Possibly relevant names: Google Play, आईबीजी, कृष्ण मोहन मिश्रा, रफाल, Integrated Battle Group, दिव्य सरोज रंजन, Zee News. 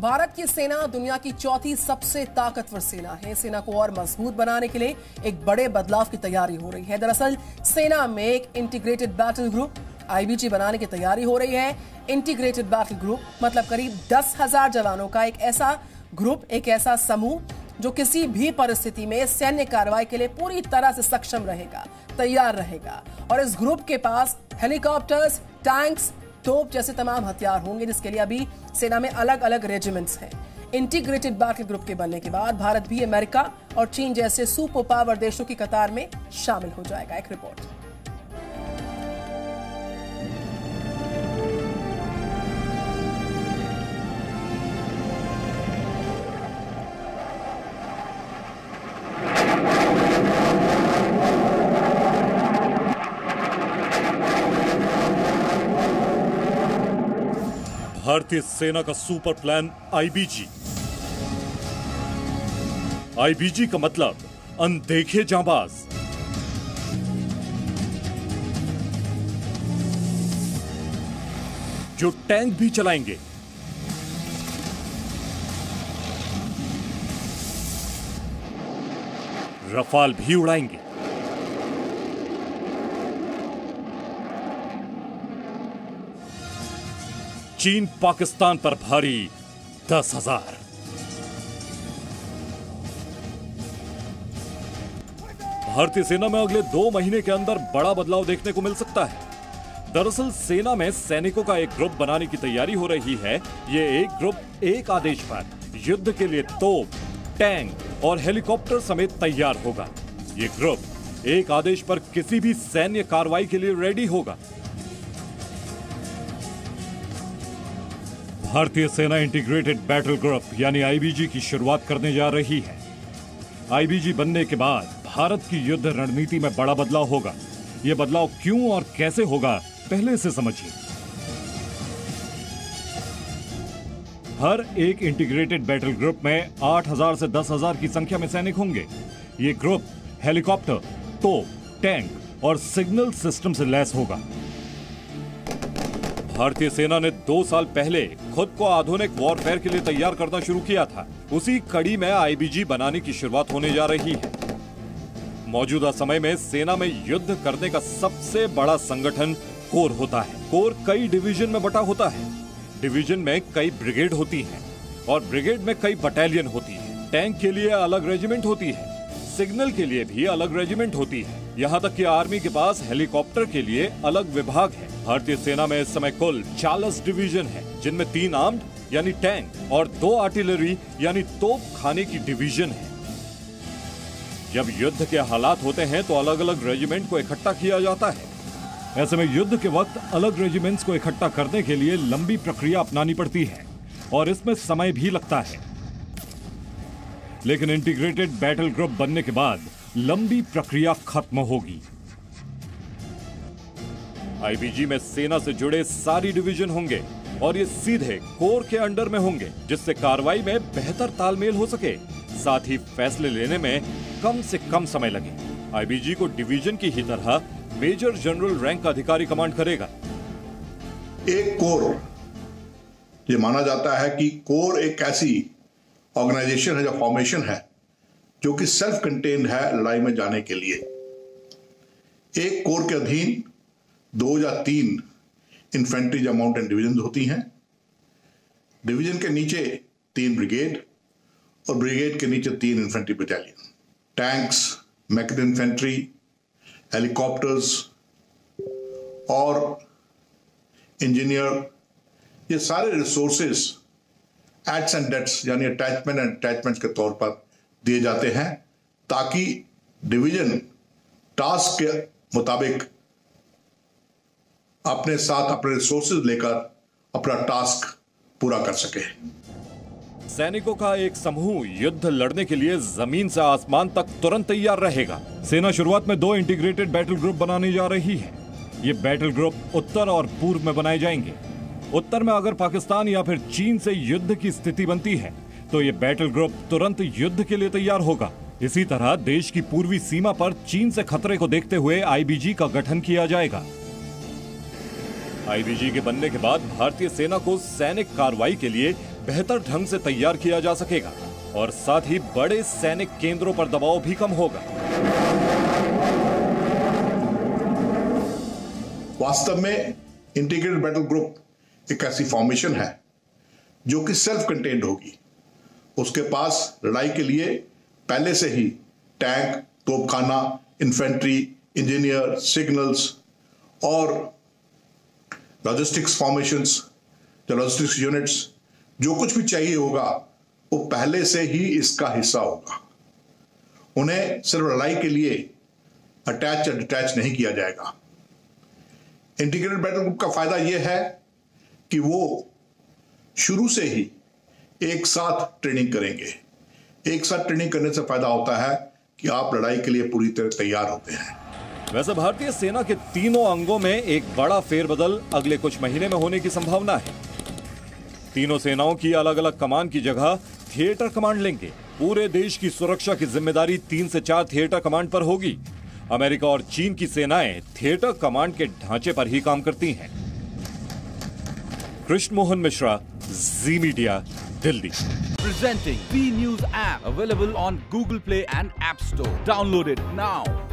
भारत की सेना दुनिया की चौथी सबसे ताकतवर सेना है। सेना को और मजबूत बनाने के लिए एक बड़े बदलाव की तैयारी हो रही है। दरअसल सेना में एक इंटीग्रेटेड बैटल ग्रुप आईबीजी बनाने की तैयारी हो रही है। इंटीग्रेटेड बैटल ग्रुप मतलब करीब 10,000 जवानों का एक ऐसा ग्रुप, एक ऐसा समूह जो किसी भी परिस्थिति में सैन्य कार्रवाई के लिए पूरी तरह से सक्षम रहेगा, तैयार रहेगा। और इस ग्रुप के पास हेलीकॉप्टर्स, टैंक्स, तोप जैसे तमाम हथियार होंगे, जिसके लिए अभी सेना में अलग अलग रेजिमेंट्स हैं। इंटीग्रेटेड बैटल ग्रुप के बनने के बाद भारत भी अमेरिका और चीन जैसे सुपर पावर देशों की कतार में शामिल हो जाएगा। एक रिपोर्ट। भारतीय सेना का सुपर प्लान आईबीजी। आईबीजी का मतलब अनदेखे जांबाज। जो टैंक भी चलाएंगे, रफाल भी उड़ाएंगे। चीन पाकिस्तान पर भारी 10,000। भारतीय सेना में अगले 2 महीने के अंदर बड़ा बदलाव देखने को मिल सकता है। दरअसल सेना में सैनिकों का एक ग्रुप बनाने की तैयारी हो रही है। ये एक ग्रुप एक आदेश पर युद्ध के लिए तोप, टैंक और हेलीकॉप्टर समेत तैयार होगा। ये ग्रुप एक आदेश पर किसी भी सैन्य कार्रवाई के लिए रेडी होगा। भारतीय सेना इंटीग्रेटेड बैटल ग्रुप यानी आईबीजी की शुरुआत करने जा रही है। आईबीजी बनने के बाद भारत की युद्ध रणनीति में बड़ा बदलाव होगा। यह बदलाव क्यों और कैसे होगा, पहले से समझिए। हर एक इंटीग्रेटेड बैटल ग्रुप में 8,000 से 10,000 की संख्या में सैनिक होंगे। ये ग्रुप हेलीकॉप्टर, तोप, टैंक और सिग्नल सिस्टम से लैस होगा। भारतीय सेना ने 2 साल पहले खुद को आधुनिक वॉरफेयर के लिए तैयार करना शुरू किया था। उसी कड़ी में आईबीजी बनाने की शुरुआत होने जा रही है। मौजूदा समय में सेना में युद्ध करने का सबसे बड़ा संगठन कोर होता है। कोर कई डिवीजन में बटा होता है। डिवीजन में कई ब्रिगेड होती हैं और ब्रिगेड में कई बटालियन होती है। टैंक के लिए अलग रेजिमेंट होती है, सिग्नल के लिए भी अलग रेजिमेंट होती है। यहाँ तक कि आर्मी के पास हेलीकॉप्टर के लिए अलग विभाग है। भारतीय सेना में इस समय कुल 40 डिवीजन है, जिनमें 3 आर्म्ड यानी टैंक और 2 आर्टिलरी यानी तोप खाने की डिवीजन है। जब युद्ध के हालात होते हैं तो अलग अलग रेजिमेंट को इकट्ठा किया जाता है। ऐसे में युद्ध के वक्त अलग रेजिमेंट्स को इकट्ठा करने के लिए लंबी प्रक्रिया अपनानी पड़ती है और इसमें समय भी लगता है। लेकिन इंटीग्रेटेड बैटल ग्रुप बनने के बाद लंबी प्रक्रिया खत्म होगी। आईबीजी में सेना से जुड़े सारी डिवीजन होंगे और ये सीधे कोर के अंडर में होंगे, जिससे कार्रवाई में बेहतर तालमेल हो सके, साथ ही फैसले लेने में कम से कम समय लगे। आईबीजी को डिवीजन की ही तरह मेजर जनरल रैंक का अधिकारी कमांड करेगा। एक कोर, ये माना जाता है कि कोर एक ऐसी ऑर्गेनाइजेशन है, जो फॉर्मेशन है, जो कि सेल्फ कंटेन्ड है लड़ाई में जाने के लिए। एक कोर के अधीन 2 या 3 इन्फेंट्री या माउंटेन डिवीजन होती हैं। डिवीजन के नीचे 3 ब्रिगेड और ब्रिगेड के नीचे 3 इन्फेंट्री बटालियन। टैंक्स, मैकेट इन्फेंट्री, हेलीकॉप्टर्स और इंजीनियर, ये सारे रिसोर्सेस एट्स एंड डेट्स यानी अटैचमेंट एंड अटैचमेंट्स के तौर पर दिए जाते हैं, ताकि डिवीजन टास्क के मुताबिक अपने साथ अपने रिसोर्सेज लेकर अपना टास्क पूरा कर सके। सैनिकों का एक समूह युद्ध लड़ने के लिए जमीन से आसमान तक तुरंत तैयार रहेगा। सेना शुरुआत में 2 इंटीग्रेटेड बैटल ग्रुप बनाने जा रही है। ये बैटल ग्रुप उत्तर और पूर्व में बनाए जाएंगे। उत्तर में अगर पाकिस्तान या फिर चीन से युद्ध की स्थिति बनती है तो ये बैटल ग्रुप तुरंत युद्ध के लिए तैयार होगा। इसी तरह देश की पूर्वी सीमा पर चीन से खतरे को देखते हुए आईबीजी का गठन किया जाएगा। आईबीजी के बनने के बाद भारतीय सेना को सैनिक कार्रवाई के लिए बेहतर ढंग से तैयार किया जा सकेगा और साथ ही बड़े सैनिक केंद्रों पर दबाव भी कम होगा। वास्तव में इंटीग्रेटेड बैटल ग्रुप एक ऐसी फॉर्मेशन है जो कि सेल्फ कंटेंड होगी। उसके पास लड़ाई के लिए पहले से ही टैंक, तोपखाना, इन्फेंट्री, इंजीनियर, सिग्नल्स और लॉजिस्टिक्स फॉर्मेशंस, लॉजिस्टिक्स यूनिट्स, जो कुछ भी चाहिए होगा वो पहले से ही इसका हिस्सा होगा। उन्हें सिर्फ लड़ाई के लिए अटैच या डिटैच नहीं किया जाएगा। इंटीग्रेटेड बैटल ग्रुप का फायदा यह है कि वो शुरू से ही एक साथ ट्रेनिंग करेंगे। एक साथ ट्रेनिंग करने से फायदा होता है कि आप लड़ाई के लिए पूरी तरह तैयार होते हैं। वैसे भारतीय सेना के तीनों अंगों में एक बड़ा फेरबदल अगले कुछ महीने में होने की संभावना है। तीनों सेनाओं की अलग अलग कमान की जगह थिएटर कमांड लेंगे। पूरे देश की सुरक्षा की जिम्मेदारी 3 से 4 थिएटर कमांड पर होगी। अमेरिका और चीन की सेनाएं थिएटर कमांड के ढांचे पर ही काम करती हैं। कृष्ण मोहन मिश्रा, Zee media, Delhi. Presenting Zee News app available on Google Play and App Store. Download it now.